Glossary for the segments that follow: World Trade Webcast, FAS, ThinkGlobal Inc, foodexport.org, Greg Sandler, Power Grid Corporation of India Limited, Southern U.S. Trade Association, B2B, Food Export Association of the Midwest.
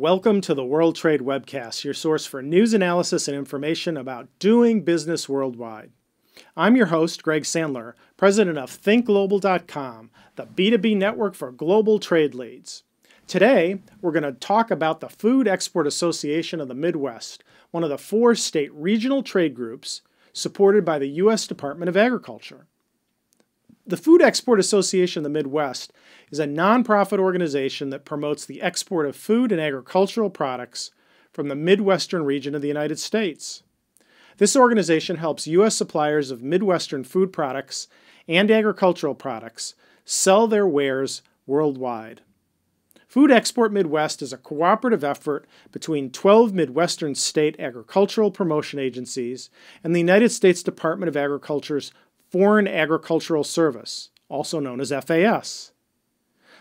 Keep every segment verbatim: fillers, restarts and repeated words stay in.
Welcome to the World Trade Webcast, your source for news analysis and information about doing business worldwide. I'm your host, Greg Sandler, president of think global dot com, the B two B network for global trade leads. Today, we're going to talk about the Food Export Association of the Midwest, one of the four state regional trade groups supported by the U S Department of Agriculture. The Food Export Association of the Midwest is a nonprofit organization that promotes the export of food and agricultural products from the Midwestern region of the United States. This organization helps U S suppliers of Midwestern food products and agricultural products sell their wares worldwide. Food Export Midwest is a cooperative effort between twelve Midwestern state agricultural promotion agencies and the United States Department of Agriculture's Foreign Agricultural Service, also known as F A S.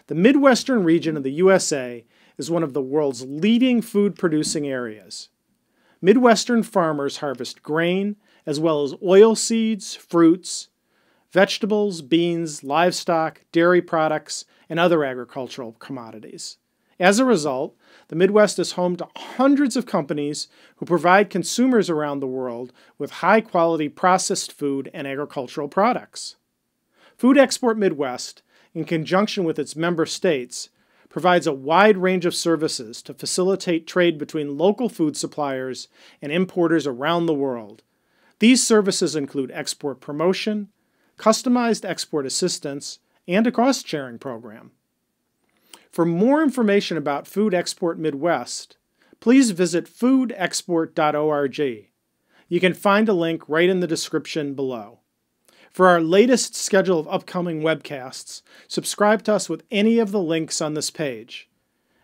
The Midwestern region of the U S A is one of the world's leading food-producing areas. Midwestern farmers harvest grain, as well as oil seeds, fruits, vegetables, beans, livestock, dairy products, and other agricultural commodities. As a result, the Midwest is home to hundreds of companies who provide consumers around the world with high-quality processed food and agricultural products. Food Export Midwest, in conjunction with its member states, provides a wide range of services to facilitate trade between local food suppliers and importers around the world. These services include export promotion, customized export assistance, and a cost-sharing program. For more information about Food Export Midwest, please visit food export dot org. You can find a link right in the description below. For our latest schedule of upcoming webcasts, subscribe to us with any of the links on this page.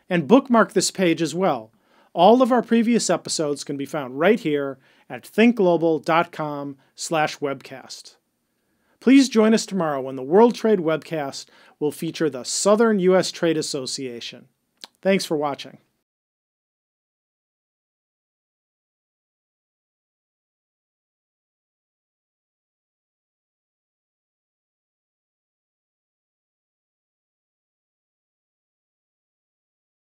And bookmark this page as well. All of our previous episodes can be found right here at think global dot com slash webcast. Please join us tomorrow when the World Trade Webcast will feature the Southern U S Trade Association. Thanks for watching.